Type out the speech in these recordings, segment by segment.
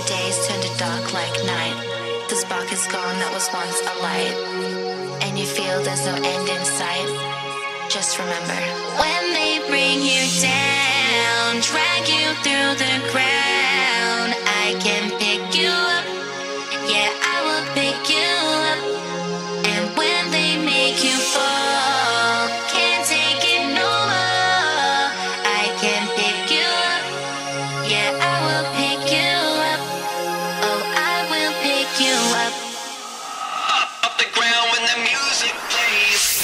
many days turned to dark like night. The spark is gone that was once a light, and you feel there's no end in sight. Just remember, when they bring you down, drag you through the ground, I can pick you up. Yeah, I will pick you up. And when they make you fall, can't take it no more, I can pick you up. Yeah, I will pick you up. Oh, I will pick you up. Up the ground when the music plays.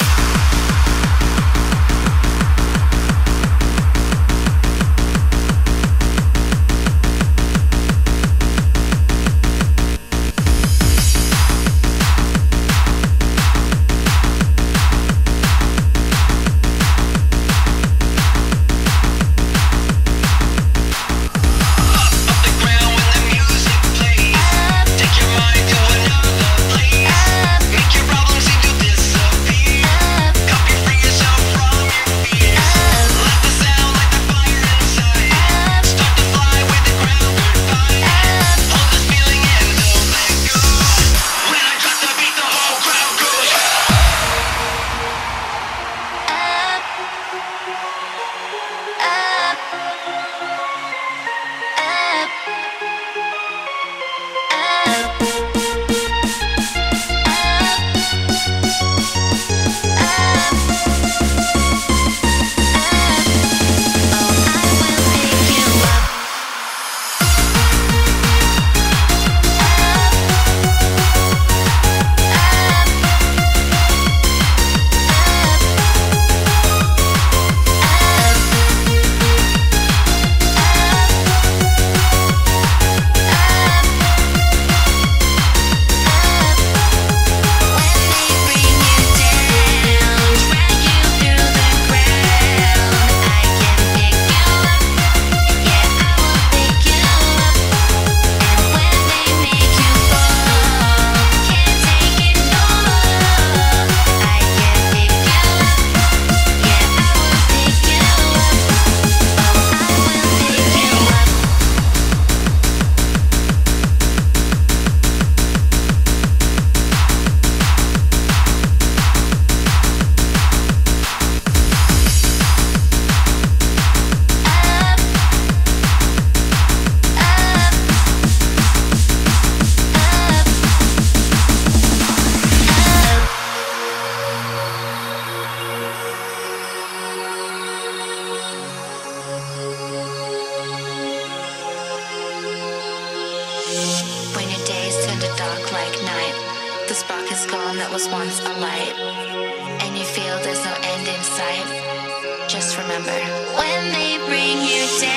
When your days turn to dark like night, the spark is gone that was once a light, and you feel there's no end in sight. Just remember, when they bring you down.